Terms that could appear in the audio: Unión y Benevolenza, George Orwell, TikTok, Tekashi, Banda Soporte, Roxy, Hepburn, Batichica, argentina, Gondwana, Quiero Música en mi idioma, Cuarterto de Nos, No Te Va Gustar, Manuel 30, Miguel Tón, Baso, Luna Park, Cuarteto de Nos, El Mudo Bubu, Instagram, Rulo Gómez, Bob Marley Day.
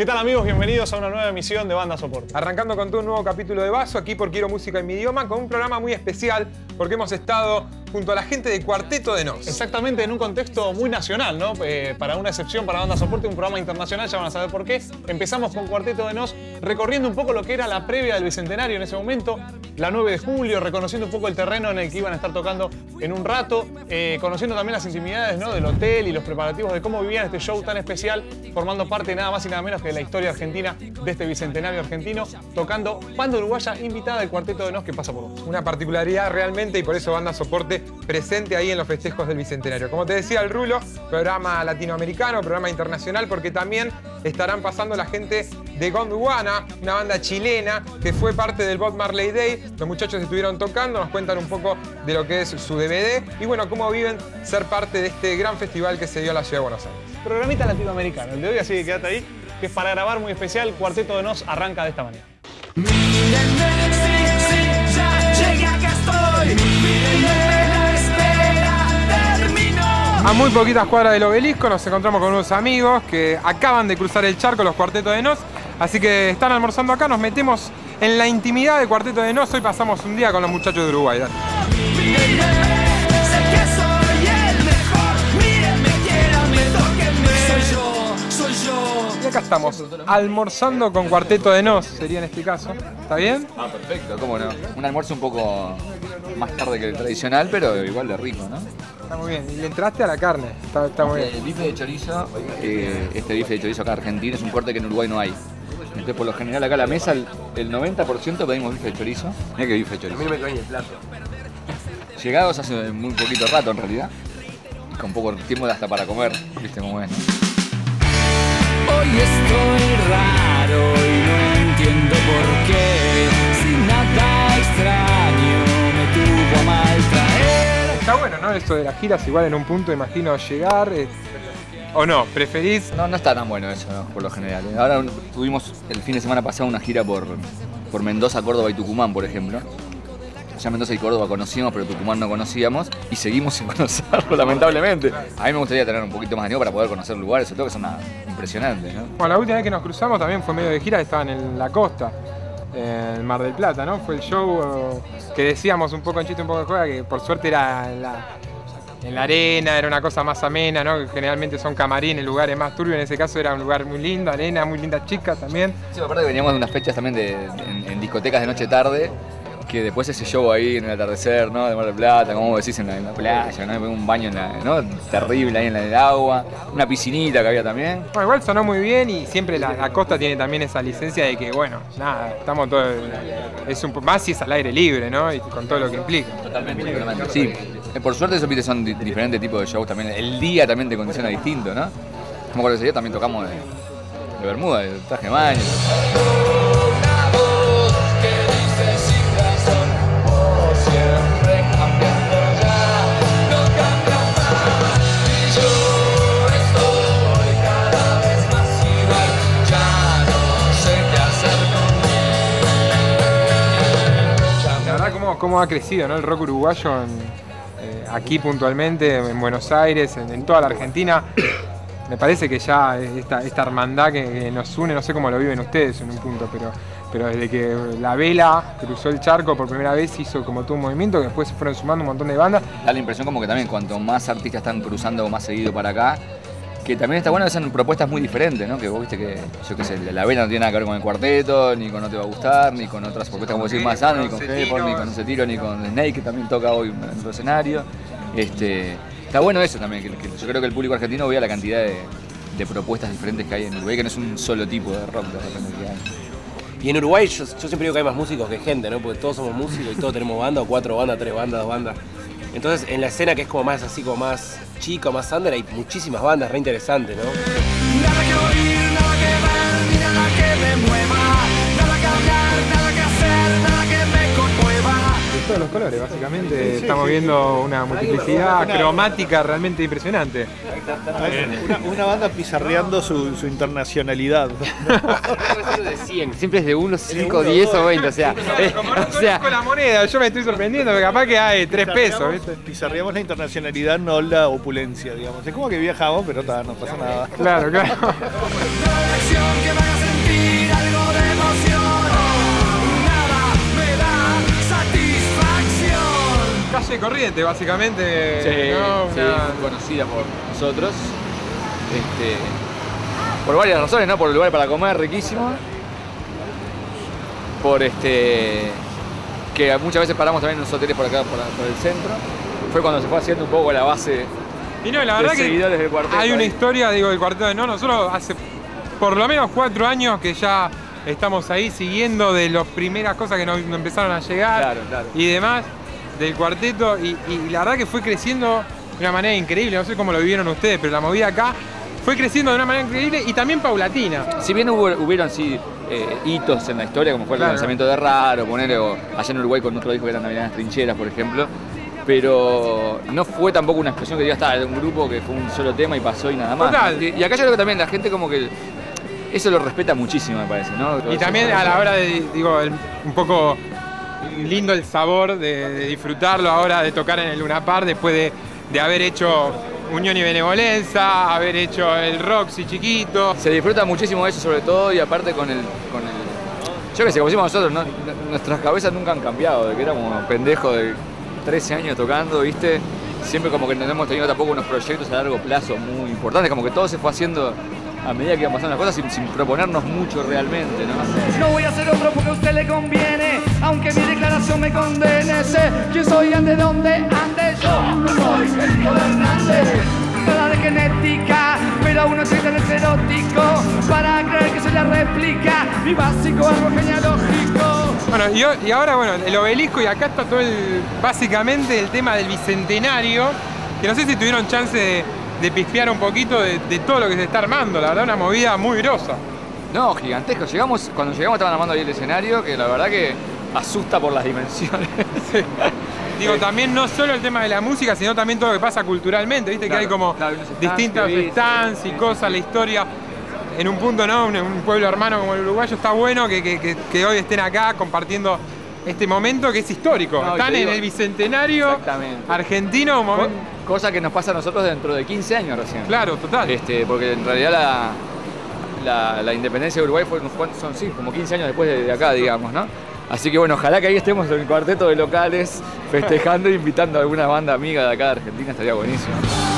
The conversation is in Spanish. ¿Qué tal, amigos? Bienvenidos a una nueva emisión de Banda Soporte. Arrancando con todo un nuevo capítulo de Baso, aquí por Quiero Música en mi idioma, con un programa muy especial porque hemos estado junto a la gente de Cuarteto de Nos. Exactamente, en un contexto muy nacional, ¿no? Para una excepción, para Banda Soporte, un programa internacional, ya van a saber por qué. Empezamos con Cuarteto de Nos recorriendo un poco lo que era la previa del Bicentenario en ese momento, la 9 de julio, reconociendo un poco el terreno en el que iban a estar tocando en un rato, conociendo también las intimidades, ¿no?, del hotel y los preparativos de cómo vivían este show tan especial, formando parte nada más y nada menos que de la historia argentina, de este Bicentenario argentino, tocando banda uruguaya invitada del Cuarteto de Nos que pasa por vos. Una particularidad realmente, y por eso Banda Soporte presente ahí en los festejos del Bicentenario. Como te decía el Rulo, programa latinoamericano, programa internacional, porque también estarán pasando la gente de Gondwana, una banda chilena que fue parte del Bob Marley Day. Los muchachos estuvieron tocando, nos cuentan un poco de lo que es su DVD y bueno, cómo viven ser parte de este gran festival que se dio en la ciudad de Buenos Aires. Programita latinoamericano, el de hoy, así que quédate ahí, que es para grabar muy especial. Cuarteto de Nos arranca de esta manera. A muy poquitas cuadras del obelisco nos encontramos con unos amigos que acaban de cruzar el charco, los Cuarteto de Nos, así que están almorzando acá, nos metemos en la intimidad de Cuarteto de Nos, hoy pasamos un día con los muchachos de Uruguay. Y acá estamos, almorzando con Cuarteto de Nos, sería en este caso, ¿está bien? Ah, perfecto, cómo no, un almuerzo un poco más tarde que el tradicional, pero igual de rico, ¿no? Está muy bien, y le entraste a la carne, está muy bien. El bife de chorizo, este bife de chorizo acá argentino es un corte que en Uruguay no hay. Entonces, por lo general, acá a la mesa, el 90% pedimos bife de chorizo. Mirá que bife de chorizo. A mí me cae el plato. Llegados hace muy poquito rato, en realidad. Con poco tiempo hasta para comer, viste cómo es. Hoy estoy raro y no entiendo por qué. Sin nada extraño me tuvo a maltraer. Está bueno, ¿no? Esto de las giras, igual en un punto, imagino, llegar, ¿o no? ¿Preferís? No, no está tan bueno eso, ¿no?, por lo general. Ahora tuvimos el fin de semana pasado una gira por Mendoza, Córdoba y Tucumán, por ejemplo. Ya Mendoza y Córdoba conocíamos, pero Tucumán no conocíamos y seguimos sin conocerlo, lamentablemente. A mí me gustaría tener un poquito más de tiempo para poder conocer lugares, sobre todo que son impresionantes, ¿no? Bueno, la última vez que nos cruzamos también fue medio de gira, estaban en la costa. El Mar del Plata, ¿no? Fue el show que decíamos un poco en chiste, un poco de juega, que por suerte era en la arena, era una cosa más amena, ¿no? Generalmente son camarines, lugares más turbios, en ese caso era un lugar muy lindo, arena, muy lindas chicas también. Sí, aparte veníamos de unas fechas también en discotecas de noche-tarde, que después ese show ahí en el atardecer, ¿no?, de Mar del Plata, como vos decís, en la playa, ¿no?, un baño ¿no?, terrible ahí en el agua, una piscinita que había también. Bueno, igual sonó muy bien y siempre la costa tiene también esa licencia de que, bueno, nada, estamos todos, es un más si es al aire libre, ¿no?, y con todo lo que implica. Totalmente. Sí, por suerte esos pites son diferentes tipos de shows también, el día también te condiciona distinto, ¿no? Como con ese día también tocamos de bermuda, de traje de baño. Cómo ha crecido, ¿no?, el rock uruguayo aquí puntualmente, en Buenos Aires, en toda la Argentina. Me parece que ya esta hermandad que nos une, no sé cómo lo viven ustedes en un punto, pero desde que la Vela cruzó el charco por primera vez, hizo como todo un movimiento, que después se fueron sumando un montón de bandas. Da la impresión como que también cuanto más artistas están cruzando más seguido para acá, que también está bueno que sean propuestas muy diferentes, ¿no? Que vos viste que, yo qué sé, la Vela no tiene nada que ver con el Cuarteto, ni con No Te Va a Gustar, ni con otras propuestas como decir más sano, ni con Hepburn, ni con No Se Tiro, ni con Snake, que también toca hoy en otro escenario. Está bueno eso también, que yo creo que el público argentino vea la cantidad de propuestas diferentes que hay en Uruguay, que no es un solo tipo de rock de repente que hay. Y en Uruguay yo siempre digo que hay más músicos que gente, ¿no? Porque todos somos músicos y todos tenemos banda, o 4 bandas, 3 bandas, 2 bandas. Entonces, en la escena que es como más así, como más chica, más under, hay muchísimas bandas, re interesantes, ¿no? Nada que oír, nada que ver, nada que me mueva, nada que hablar, nada que hacer, nada que me conmueva. De todos los colores, básicamente, sí, estamos viendo una multiplicidad cromática realmente impresionante. Una banda pizarreando su internacionalidad. De 100, siempre es de 1, 5, 10 o 20, o sea... Como no conozco la moneda, yo me estoy sorprendiendo, porque capaz que hay 3 pesos. Pizarreamos la internacionalidad, no la opulencia, digamos. Es como que viajamos, pero no pasa nada. Claro, claro. y corriente, básicamente. Sí, ¿no? Sí, muy conocida por nosotros. Por varias razones, ¿no? Por el lugar para comer, riquísimo. Por que muchas veces paramos también en unos hoteles por acá, por el centro. Fue cuando se fue haciendo un poco la base. Y no, la verdad que del cuarteto, hay una historia, digo, del Cuarteto de Nos. Nosotros hace por lo menos 4 años que ya estamos ahí siguiendo de las primeras cosas que nos empezaron a llegar, claro, claro, y demás, del cuarteto. Y la verdad que fue creciendo de una manera increíble. No sé cómo lo vivieron ustedes, pero la movida acá fue creciendo de una manera increíble y también paulatina. Si bien hubieron, sí, hitos en la historia, como fue el lanzamiento de Raro, poner, o allá en Uruguay con otro disco que era Navidad en las Trincheras, por ejemplo. Pero no fue tampoco una expresión que diga, está, de un grupo que fue un solo tema y pasó y nada más. Total. Y acá yo creo que también la gente como que eso lo respeta muchísimo, me parece, ¿no? Y también a la hora de, digo, un poco lindo el sabor de disfrutarlo ahora, de tocar en el Luna Park después de haber hecho Unión y Benevolenza, haber hecho el Roxy chiquito. Se disfruta muchísimo eso, sobre todo, y aparte con el yo que sé, como decimos nosotros, ¿no? Nuestras cabezas nunca han cambiado, de que éramos pendejos de 13 años tocando, ¿viste? Siempre como que no hemos tenido tampoco unos proyectos a largo plazo muy importantes, como que todo se fue haciendo a medida que iban pasando las cosas sin proponernos mucho realmente, ¿no? No voy a hacer otro porque a usted le conviene, aunque mi declaración me condene, sé quién soy, ande donde ande, yo no soy el gobernante. Nada de genética, pero uno se tan estereótico para creer que soy la réplica, mi básico, algo genealógico. Bueno, y ahora, bueno, el obelisco, y acá está todo básicamente el tema del bicentenario, que no sé si tuvieron chance de pispear un poquito de todo lo que se está armando, la verdad, una movida muy grosa. No, gigantesco. Cuando llegamos estaban armando ahí el escenario, que la verdad que asusta por las dimensiones. Sí. Digo, también no solo el tema de la música, sino también todo lo que pasa culturalmente, viste, claro, que hay como distintas stands y cosas, la historia. En un punto, ¿no? Un pueblo hermano como el uruguayo, está bueno que hoy estén acá compartiendo este momento que es histórico. No, están en el bicentenario argentino. Cosa que nos pasa a nosotros dentro de 15 años recién. Claro, total. Porque en realidad la independencia de Uruguay son, sí, como 15 años después de acá, digamos, ¿no? Así que bueno, ojalá que ahí estemos en el cuarteto de locales festejando e invitando a alguna banda amiga de acá de Argentina, estaría buenísimo.